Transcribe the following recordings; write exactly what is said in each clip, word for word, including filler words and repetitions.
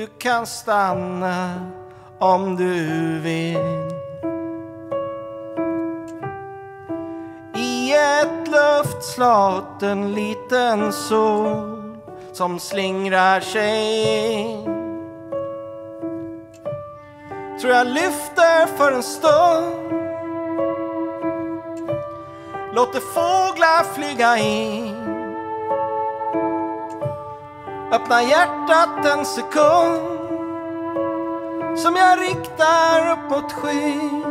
Du kan stanna om du vill. I ett luftslott en liten sol som slingrar sig. Tror jag lyfter för en stund, låter fåglar flyga in. Öppna hjärtat en sekund som jag riktar upp mot skyn.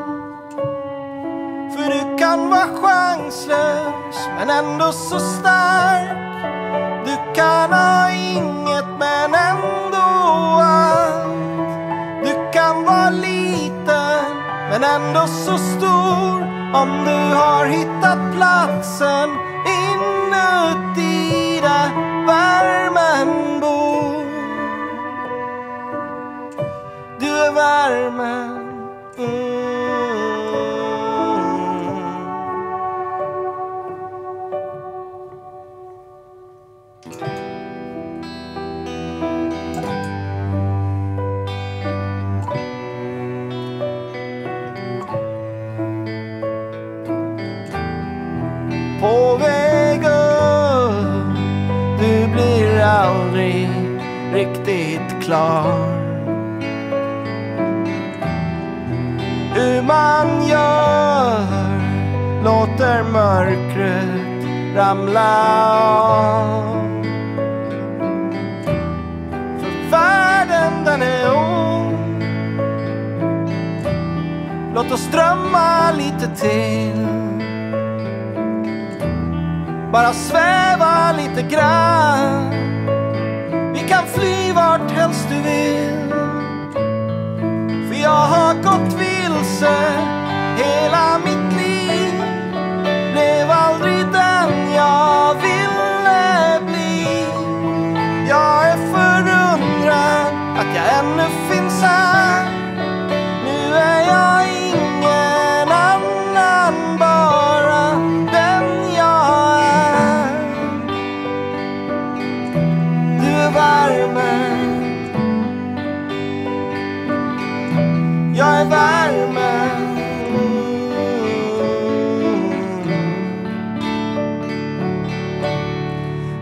För du kan vara chanslös men ändå så stark. Du kan ha inget men ändå allt. Du kan vara liten men ändå så stor. Om du har hittat platsen inuti där värmen bor. Du är värmen. På väg upp, du blir aldrig riktigt klar hur man gör. Låter mörkret ramla av, för världen den är ond. Låt oss drömma lite till, bara sväva lite grann. Vi kan fly vart helst du vill, för jag har gått vilse hela mitt liv. Blev aldrig den jag ville bli. Jag är förundrad att jag ännu finns här. Nu är jag ingen annan, bara den jag är. Värmen. Jag är värmen.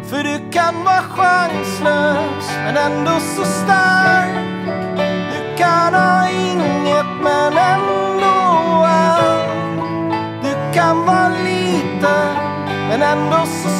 För du kan vara chanslös men ändå så stark. Du kan ha inget men ändå allt. Du kan vara liten men ändå så stark.